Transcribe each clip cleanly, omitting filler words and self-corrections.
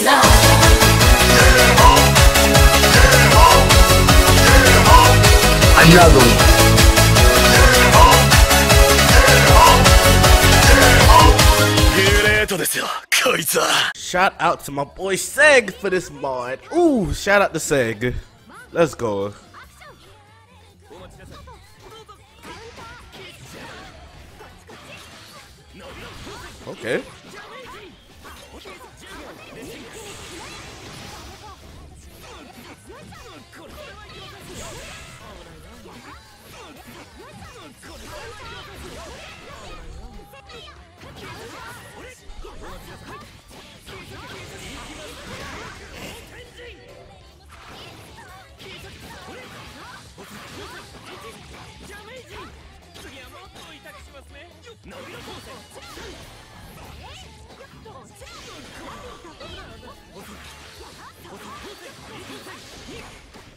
Another one. Shout out to my boy Seg for this mod. Ooh, shout out to Seg. Let's go. Okay.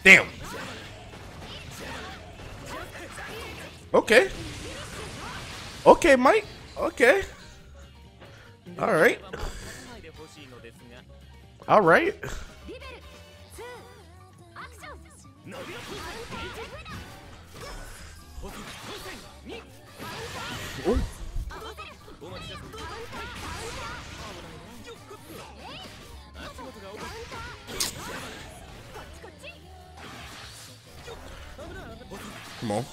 Damn. Okay. Okay, Mike. Okay. All right. All right. Ooh. Come on.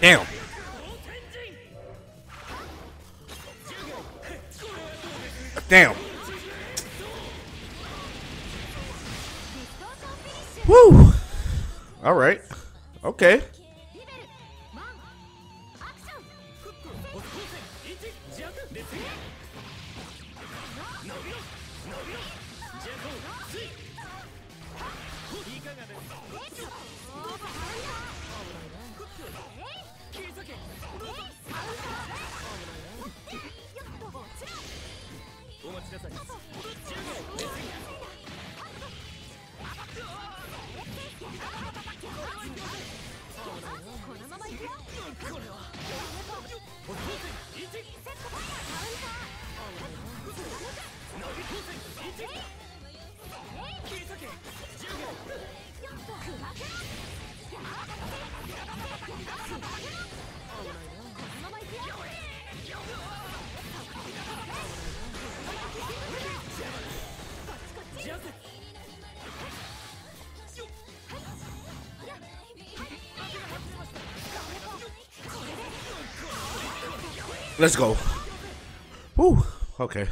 Damn. Damn. Woo. All right. Okay. Let's go. Woo. Okay.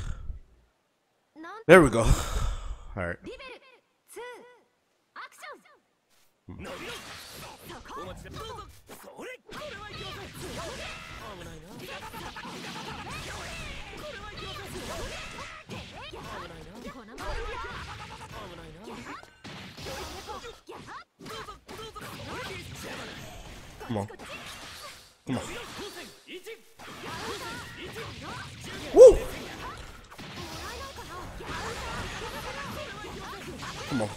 There we go. All right. Come on. Come on. Woo! Come on.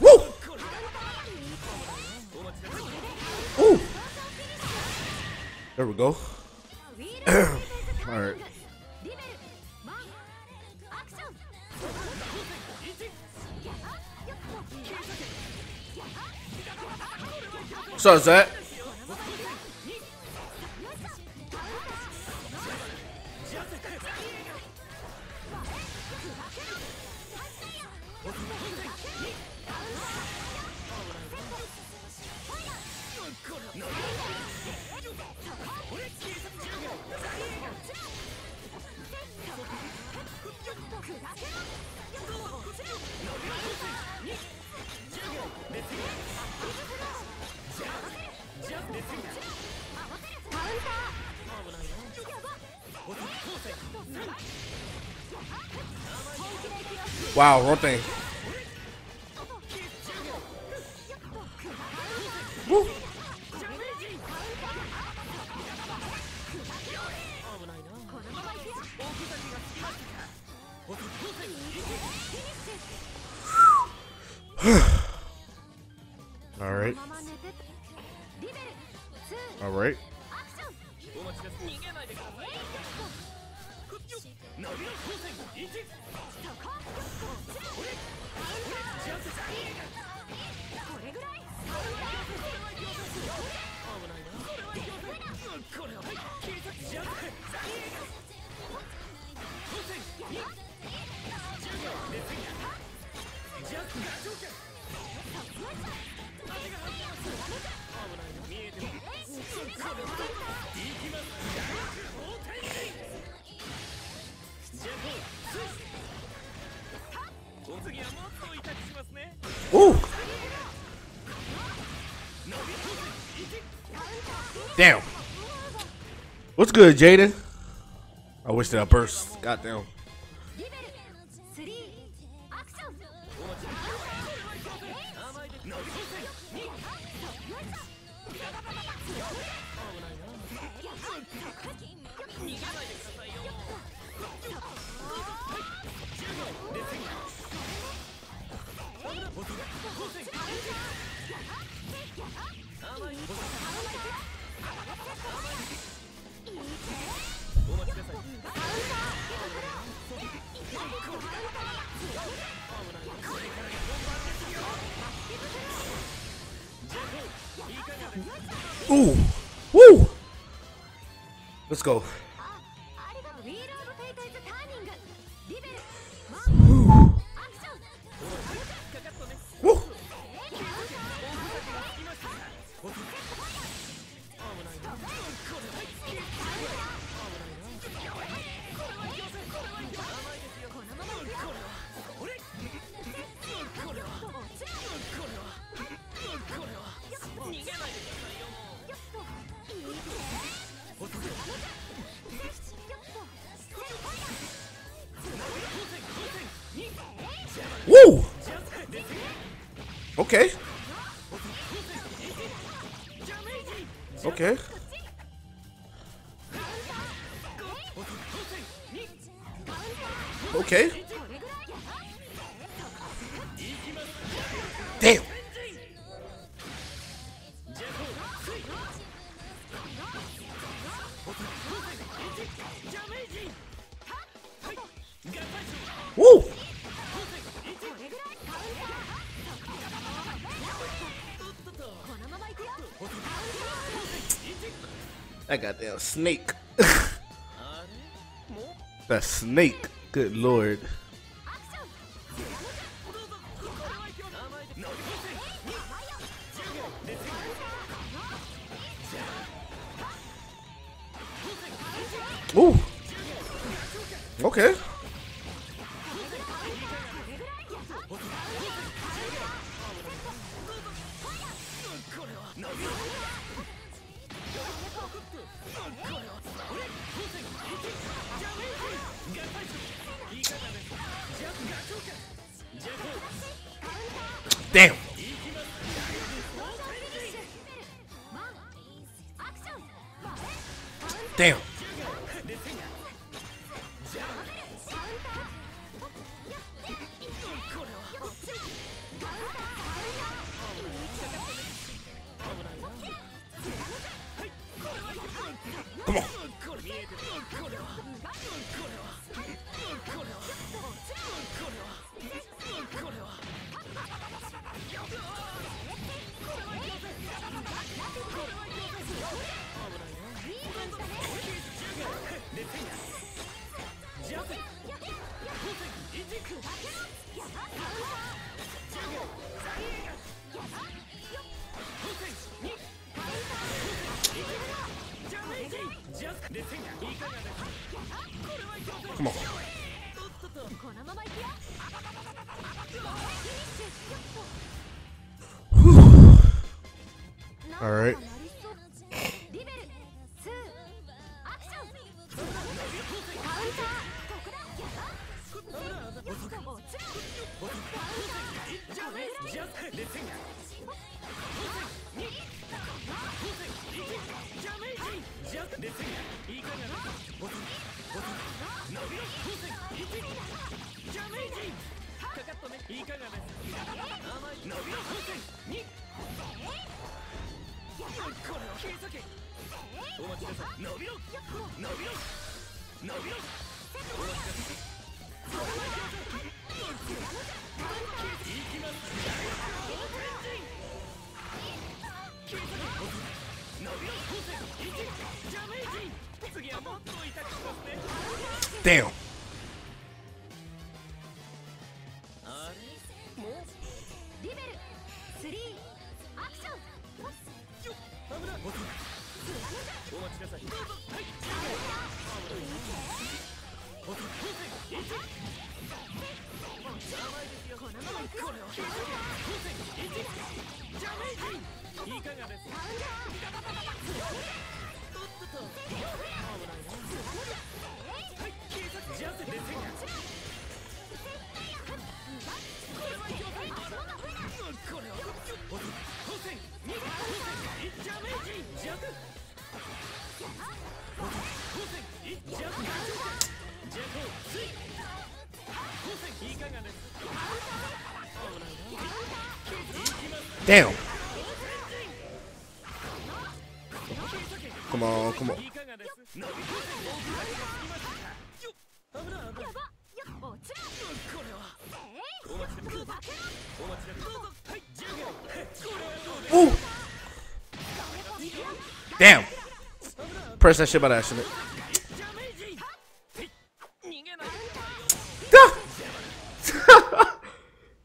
Woo! Woo! There we go. All right. So is that? Wow, wrong thing. Woo. All right. All right. Ooh. Damn. What's good, Jaden? I wish that I burst. Goddamn. Ooh, woo! Let's go. Woo. Woo. Woo! Okay. Okay. Okay. Damn. Woo! That goddamn snake. That snake. Good lord. Ooh. Okay. Damn. Damn. Come on. Come on. Whew. All right. Damn. Damn. Come on, come on. Ooh. Damn. Press that shit by accident.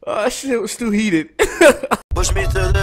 That shit was too heated. Push me to the